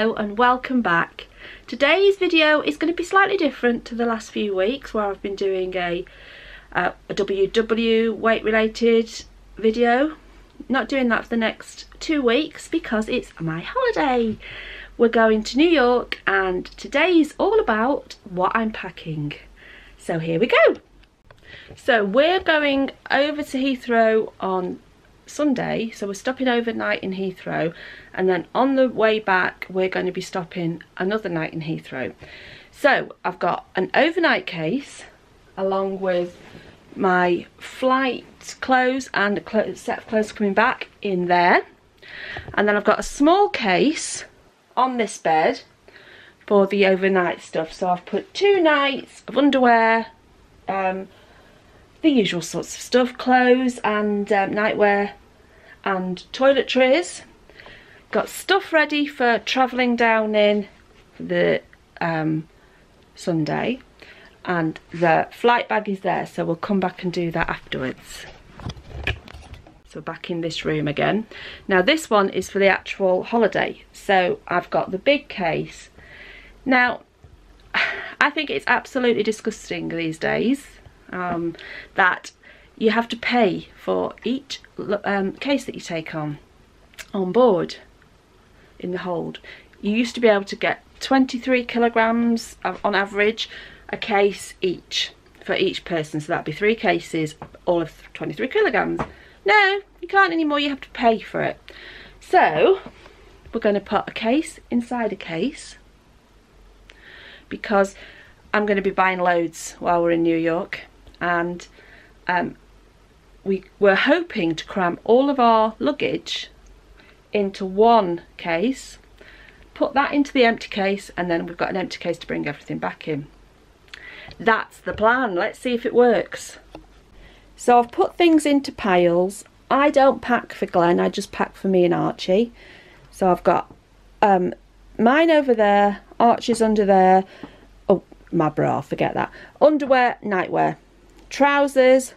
Hello and welcome back. Today's video is going to be slightly different to the last few weeks where I've been doing a WW weight related video. Not doing that for the next 2 weeks because it's my holiday. We're going to New York and today's all about what I'm packing. So here we go. So we're going over to Heathrow on Sunday, so we're stopping overnight in Heathrow, and then on the way back we're going to be stopping another night in Heathrow. So I've got an overnight case along with my flight clothes and a set of clothes coming back in there, and then I've got a small case on this bed for the overnight stuff. So I've put 2 nights of underwear, the usual sorts of stuff, clothes and nightwear and toiletries. Got stuff ready for travelling down in the Sunday, and the flight bag is there, so we'll come back and do that afterwards. So back in this room again. Now this one is for the actual holiday, so I've got the big case. Now I think it's absolutely disgusting these days that you have to pay for each case that you take on board in the hold. You used to be able to get 23 kilograms on average a case each for each person, so that'd be 3 cases, all of 23 kilograms. No, you can't anymore, you have to pay for it. So we're going to put a case inside a case because I'm going to be buying loads while we're in New York, and we were hoping to cram all of our luggage into one case, put that into the empty case, and then we've got an empty case to bring everything back in. That's the plan. Let's see if it works. So I've put things into piles. I don't pack for Glenn, I just pack for me and Archie. So I've got mine over there, Archie's under there, oh my bra, forget that, underwear, nightwear, trousers,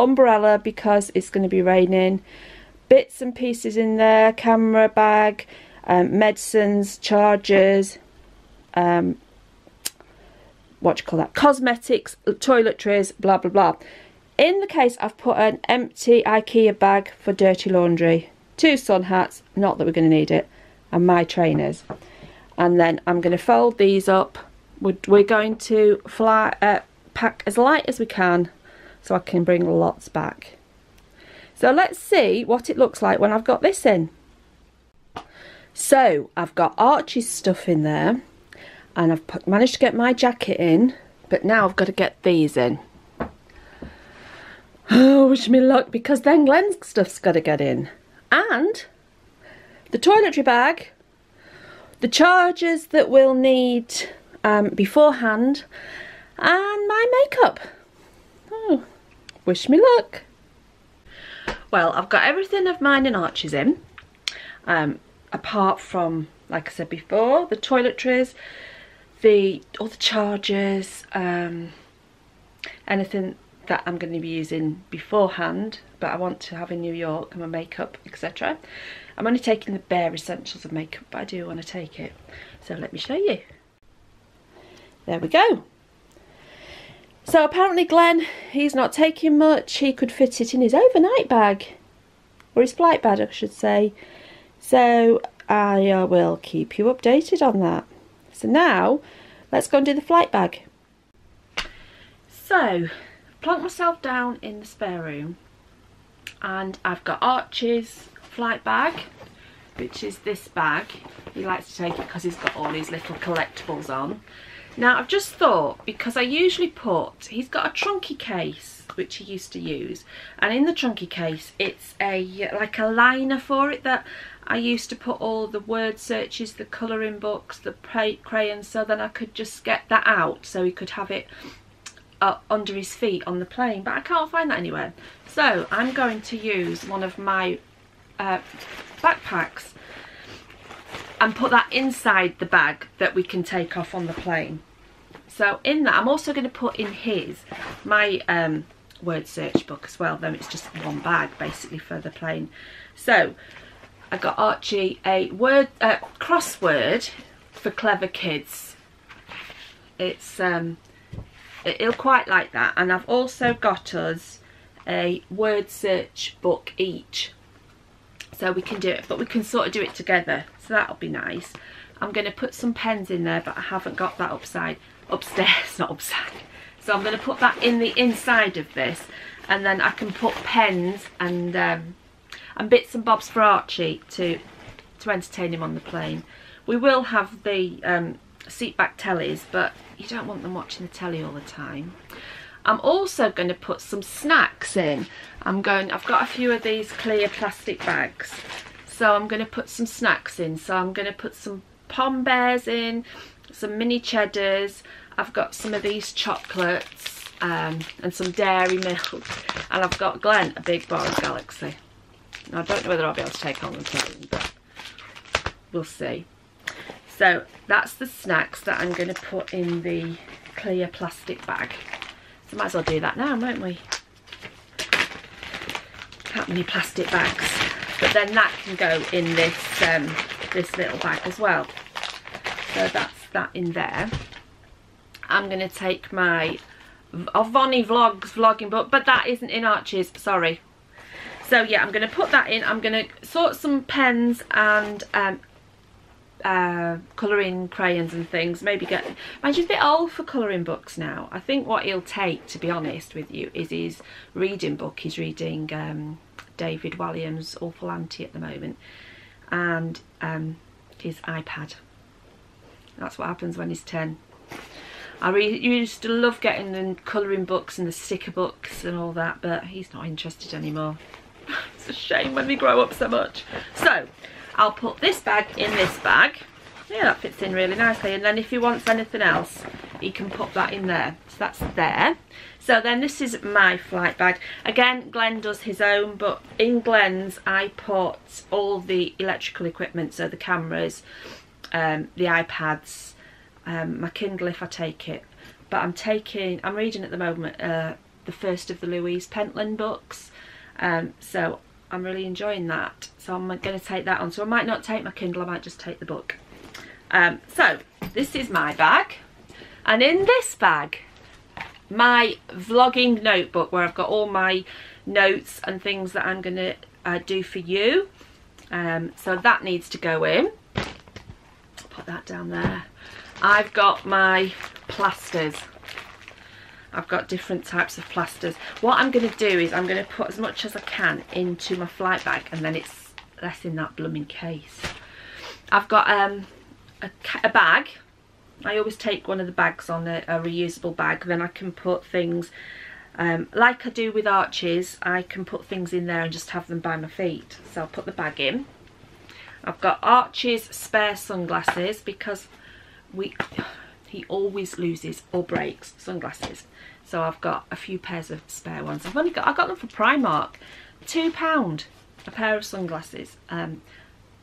umbrella because it's going to be raining, bits and pieces in there, camera bag, medicines, chargers, cosmetics, toiletries, blah blah blah. In the case I've put an empty IKEA bag for dirty laundry, 2 sun hats, not that we're going to need it, and my trainers. And then I'm going to fold these up. We're going to pack as light as we can so I can bring lots back. So let's see what it looks like when I've got this in. So I've got Archie's stuff in there, and I've managed to get my jacket in, but now I've got to get these in. Oh, wish me luck, because then Glenn's stuff's got to get in. And the toiletry bag, the chargers that we'll need beforehand, and my makeup. Oh, wish me luck. Well, I've got everything of mine and Archie's in, apart from, like I said before, the toiletries, all the chargers, anything that I'm going to be using beforehand but I want to have in New York, and my makeup, etc. I'm only taking the bare essentials of makeup, but I do want to take it, so let me show you. There we go. So apparently Glenn, he's not taking much, he could fit it in his overnight bag, or his flight bag I should say, so I will keep you updated on that. So now let's go and do the flight bag. So plunked myself down in the spare room, and I've got Archie's flight bag, which is this bag. He likes to take it because he's got all his little collectibles on. Now I've just thought, because I usually he's got a trunky case which he used to use, and in the trunky case it's like a liner for it that I used to put all the word searches, the colouring books, the crayons, so then I could just get that out so he could have it under his feet on the plane, but I can't find that anywhere. So I'm going to use one of my backpacks and put that inside the bag that we can take off on the plane. So in that I'm also going to put in my word search book as well, then it's just one bag basically for the plane. So I got Archie a crossword for clever kids. It's he'll quite like that. And I've also got us a word search book each, so we can do it, but we can sort of do it together, so that'll be nice. I'm going to put some pens in there, but I haven't got that upstairs, not upside. So I'm going to put that in the inside of this, and then I can put pens and bits and bobs for Archie to entertain him on the plane. We will have the seat back tellies, but you don't want them watching the telly all the time. I'm also going to put some snacks in. I've got a few of these clear plastic bags, so I'm going to put some snacks in. So I'm going to put some Pom Bears in, some mini cheddars. I've got some of these chocolates and some dairy milk, and I've got Glenn a big bar of Galaxy. Now, I don't know whether I'll be able to take on the plane, but we'll see. So that's the snacks that I'm going to put in the clear plastic bag. So might as well do that now, won't we? That many plastic bags. But then that can go in this this little bag as well. So that's that in there. I'm going to take my Vonnie Vlogs vlogging book, but that isn't in Archie's, sorry. So yeah, I'm going to put that in. I'm going to sort some pens and colouring crayons and things. Maybe get, he's a bit old for colouring books now. I think what he'll take, to be honest with you, is his reading book. He's reading David Walliams' Awful Auntie at the moment, and his iPad. That's what happens when he's 10. I used to love getting the colouring books and the sticker books and all that, but he's not interested anymore. It's a shame when we grow up so much. So I'll put this bag in this bag. Yeah, that fits in really nicely. And then if he wants anything else, he can pop that in there. So that's there. So then this is my flight bag. Again, Glenn does his own, but in Glenn's, I put all the electrical equipment, so the cameras, the iPads, my Kindle if I take it. But I'm reading at the moment the first of the Louise Pentland books. So I'm really enjoying that, so I'm going to take that on. So I might not take my Kindle, I might just take the book. So this is my bag, and in this bag, my vlogging notebook, where I've got all my notes and things that I'm going to do for you. So that needs to go in. Put that down there. I've got my plasters. I've got different types of plasters. What I'm going to do is I'm going to put as much as I can into my flight bag, and then it's less in that blooming case. I've got a bag. I always take one of the bags on, a reusable bag. Then I can put things, like I do with Archie's, I can put things in there and just have them by my feet. So I'll put the bag in. I've got Archie's spare sunglasses, because he always loses or breaks sunglasses, so I've got a few pairs of spare ones. I got them for Primark, £2 a pair of sunglasses, and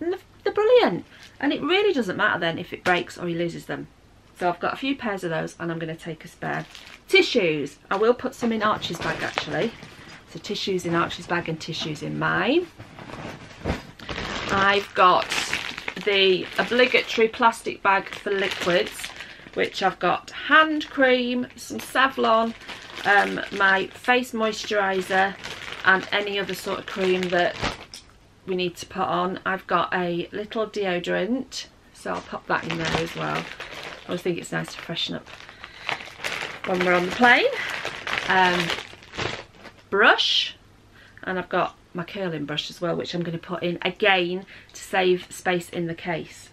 they're brilliant, and it really doesn't matter then if it breaks or he loses them. So I've got a few pairs of those, and I'm going to take a spare. Tissues, I will put some in Archie's bag actually, so tissues in Archie's bag and tissues in mine. I've got the obligatory plastic bag for liquids, which I've got hand cream, some Savlon, my face moisturiser, and any other sort of cream that we need to put on. I've got a little deodorant, so I'll pop that in there as well. I always think it's nice to freshen up when we're on the plane. Brush, and I've got my curling brush as well, which I'm going to put in again to save space in the case.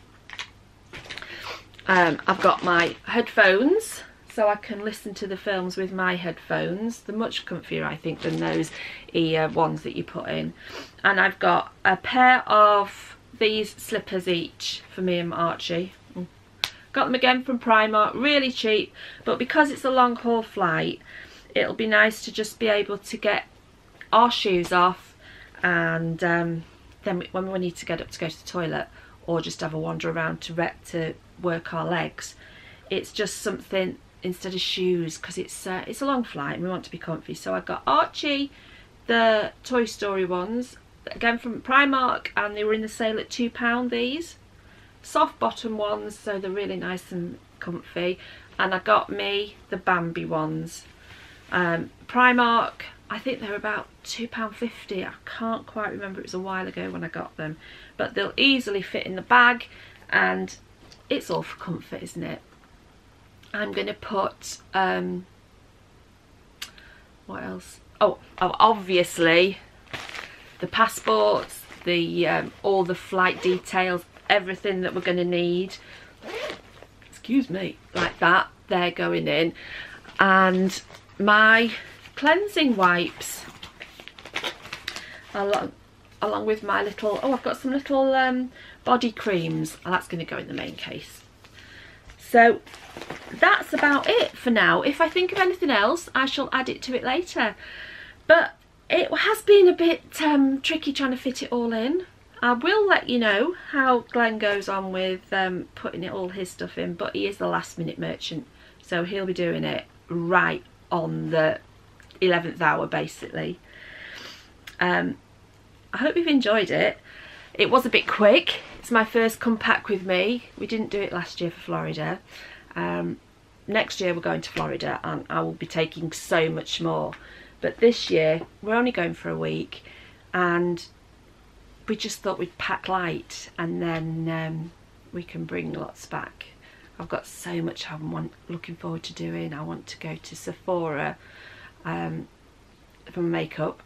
I've got my headphones, so I can listen to the films with my headphones. They're much comfier, I think, than those ear ones that you put in. And I've got a pair of these slippers each for me and Archie. Got them again from Primark, really cheap, but because it's a long haul flight, it'll be nice to just be able to get our shoes off, and then when we need to get up to go to the toilet, or just have a wander around to work our legs, it's just something instead of shoes, because it's a long flight and we want to be comfy. So I got Archie the Toy Story ones, again from Primark, and they were in the sale at £2, these soft bottom ones, so they're really nice and comfy. And I got me the Bambi ones. Primark, I think they're about £2.50. I can't quite remember, it was a while ago when I got them, but they'll easily fit in the bag, and it's all for comfort, isn't it? I'm gonna put what else? Oh, obviously the passports, the all the flight details, everything that we're gonna need, excuse me, like that, they're going in. And my cleansing wipes along with my little, oh, I've got some little body creams, and that's going to go in the main case. So that's about it for now. If I think of anything else, I shall add it to it later, but it has been a bit tricky trying to fit it all in. I will let you know how Glenn goes on with putting all his stuff in, but he is the last minute merchant, so he'll be doing it right on the 11th hour basically. I hope you've enjoyed it. It was a bit quick. It's my first comeback with me. We didn't do it last year for Florida. Next year we're going to Florida and I will be taking so much more, but this year we're only going for a week, and we just thought we'd pack light, and then we can bring lots back. I've got so much I'm looking forward to doing. I want to go to Sephora for my makeup.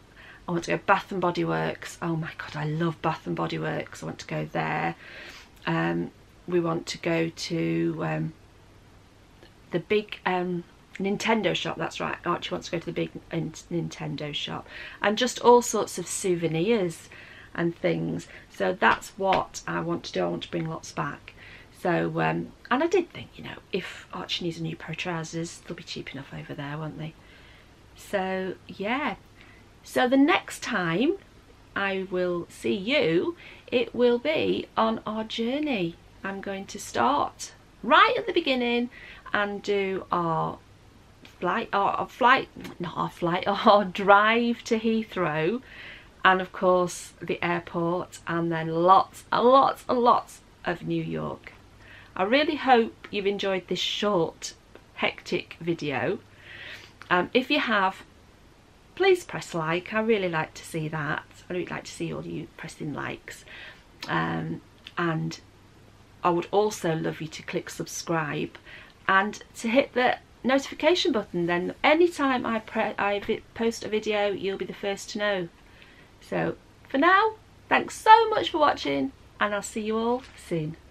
I want to go Bath and Body Works. Oh my god, I love Bath and Body Works. I want to go there. We want to go to the big Nintendo shop. That's right, Archie wants to go to the big Nintendo shop, and just all sorts of souvenirs and things. So that's what I want to do. I want to bring lots back. So, and I did think, you know, if Archie needs a new pair of trousers, they'll be cheap enough over there, won't they? So, yeah. So the next time I will see you, it will be on our journey. I'm going to start right at the beginning and do our drive to Heathrow, and of course the airport, and then lots and lots and lots of New York. I really hope you've enjoyed this short, hectic video. If you have, please press like. I really like to see that. I really like to see all you pressing likes. And I would also love you to click subscribe and to hit the notification button. Then anytime I post a video, you'll be the first to know. So for now, thanks so much for watching, and I'll see you all soon.